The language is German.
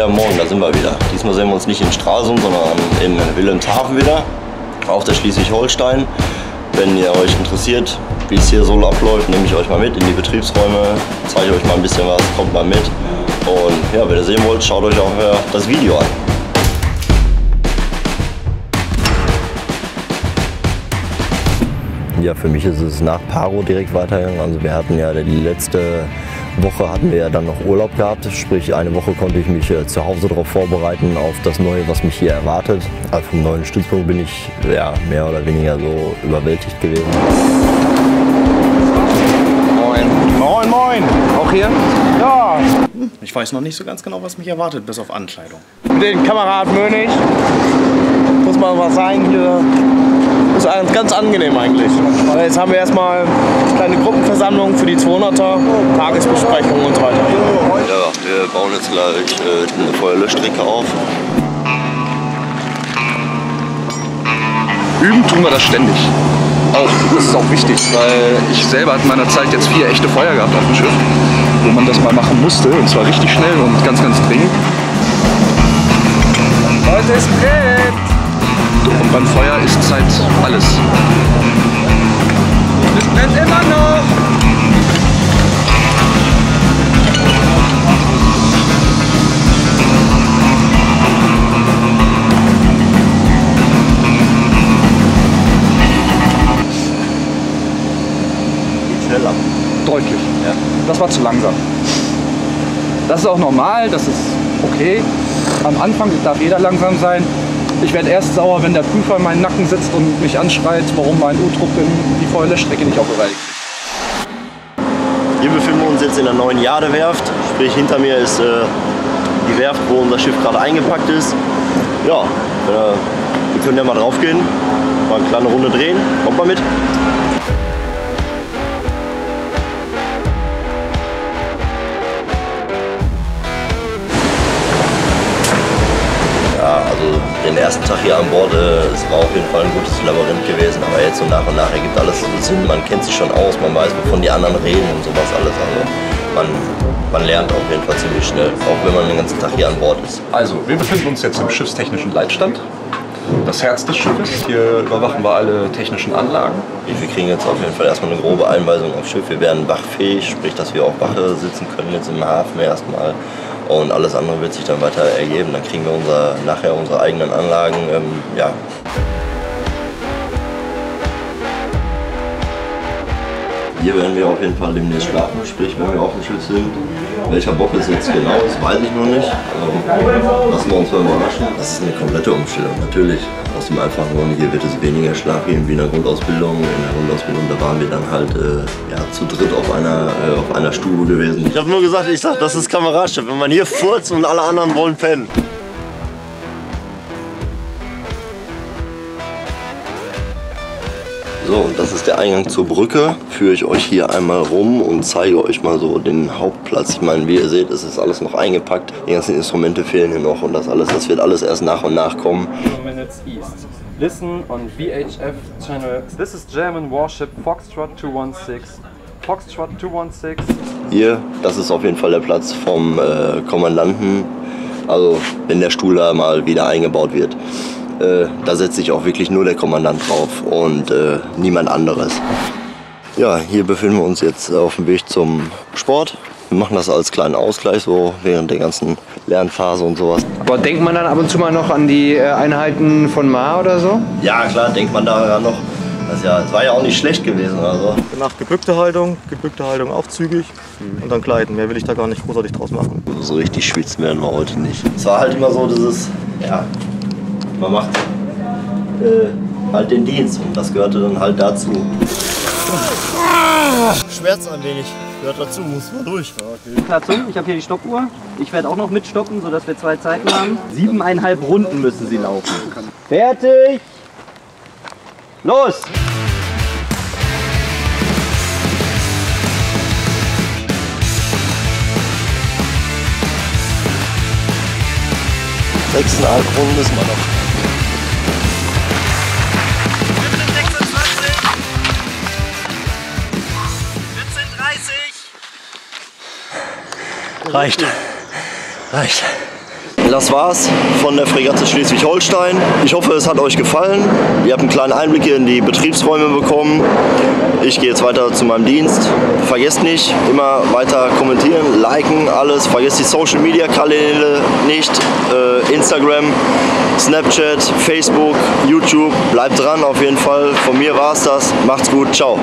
Ja, morgen, da sind wir wieder. Diesmal sehen wir uns nicht in Stralsund, sondern in Wilhelmshaven wieder, auf der Schleswig-Holstein. Wenn ihr euch interessiert, wie es hier so abläuft, nehme ich euch mal mit in die Betriebsräume, zeige euch mal ein bisschen was, kommt mal mit. Und ja, wenn ihr sehen wollt, schaut euch auch das Video an. Ja, für mich ist es nach Paro direkt weitergegangen. Also wir hatten ja die letzte Woche hatten wir ja dann noch Urlaub gehabt, sprich eine Woche konnte ich mich zu Hause darauf vorbereiten, auf das Neue, was mich hier erwartet. Also vom neuen Stützpunkt bin ich ja, mehr oder weniger so überwältigt gewesen. Moin. Moin, moin. Auch hier? Ja. Ich weiß noch nicht so ganz genau, was mich erwartet, bis auf Ankleidung. Mit dem Kamerad Mönig muss man was sagen hier. Das ist ganz angenehm eigentlich. Aber jetzt haben wir erstmal eine kleine Gruppenversammlung für die 200er, Tagesbesprechung und so weiter. Ja, wir bauen jetzt gleich eine Feuerlöschstrecke auf. Üben tun wir das ständig. Auch, das ist auch wichtig, weil ich selber hatte in meiner Zeit jetzt 4 echte Feuer gehabt auf dem Schiff, wo man das mal machen musste, und zwar richtig schnell und ganz, ganz dringend. Heute ist Brett! Und beim Feuer ist Zeit alles. Das brennt immer noch! Geht schneller. Deutlich. Ja. Das war zu langsam. Das ist auch normal, das ist okay. Am Anfang darf jeder langsam sein. Ich werde erst sauer, wenn der Prüfer in meinen Nacken sitzt und mich anschreit, warum mein U-Trupp die Feuerlöschstrecke nicht aufgeweicht ist. Hier befinden wir uns jetzt in der neuen Jade Werft. Sprich, hinter mir ist die Werft, wo unser Schiff gerade eingepackt ist. Ja, wir können ja mal drauf gehen, mal eine kleine Runde drehen. Kommt mal mit. Den ersten Tag hier an Bord, es war auf jeden Fall ein gutes Labyrinth gewesen, aber jetzt so nach und nach ergibt alles so Sinn, man kennt sich schon aus, man weiß, wovon die anderen reden und sowas alles, also man lernt auf jeden Fall ziemlich schnell, auch wenn man den ganzen Tag hier an Bord ist. Also, wir befinden uns jetzt im schiffstechnischen Leitstand, das Herz des Schiffes, hier überwachen wir alle technischen Anlagen. Wir kriegen jetzt auf jeden Fall erstmal eine grobe Einweisung aufs Schiff, wir werden wachfähig, sprich, dass wir auch Wache sitzen können jetzt im Hafen erstmal. Und alles andere wird sich dann weiter ergeben. Dann kriegen wir nachher unsere eigenen Anlagen. Ja. Hier werden wir auf jeden Fall demnächst schlafen, sprich, wenn wir auf dem Schiff sind. Welcher Bock ist jetzt genau, das weiß ich noch nicht. Lassen wir uns mal überraschen. Das ist eine komplette Umstellung, natürlich. Aus dem einfachen Grund, hier wird es weniger Schlaf geben wie in der Grundausbildung. In der Grundausbildung, da waren wir dann halt ja, zu dritt auf einer Stube gewesen. Ich habe nur gesagt, das ist Kameradschiff, wenn man hier furzt und alle anderen wollen pennen. So, und das ist der Eingang zur Brücke. Führe ich euch hier einmal rum und zeige euch mal so den Hauptplatz. Ich meine, wie ihr seht, es ist alles noch eingepackt. Die ganzen Instrumente fehlen hier noch und das wird alles erst nach und nach kommen. Minutes east. Listen on VHF channel. This is German Warship Foxtrot 216. Foxtrot 216. Hier, das ist auf jeden Fall der Platz vom Kommandanten. Also, wenn der Stuhl da mal wieder eingebaut wird. Da setzt sich auch wirklich nur der Kommandant drauf und niemand anderes. Ja, hier befinden wir uns jetzt auf dem Weg zum Sport. Wir machen das als kleinen Ausgleich, so während der ganzen Lernphase und sowas. Aber denkt man dann ab und zu mal noch an die Einheiten von Mar oder so? Ja, klar, denkt man da ja noch. Das war ja auch nicht schlecht gewesen. Also. Nach gebückte Haltung auch zügig und dann gleiten. Mehr will ich da gar nicht großartig draus machen. So richtig schwitzen werden wir heute nicht. Es war halt immer so, man macht halt den Dienst und das gehörte dann halt dazu. Schmerz ein wenig, gehört dazu, muss man durch. Okay. Dazu, ich habe hier die Stoppuhr. Ich werde auch noch mitstoppen, sodass wir 2 Zeiten haben. 7,5 Runden müssen sie laufen. Fertig! Los! Nächsten Runden müssen wir noch. Reicht. Das war's von der Fregatte Schleswig-Holstein. Ich hoffe, es hat euch gefallen. Ihr habt einen kleinen Einblick hier in die Betriebsräume bekommen. Ich gehe jetzt weiter zu meinem Dienst. Vergesst nicht, immer weiter kommentieren, liken, alles. Vergesst die Social-Media-Kanäle nicht. Instagram, Snapchat, Facebook, YouTube. Bleibt dran auf jeden Fall. Von mir war's das. Macht's gut. Ciao.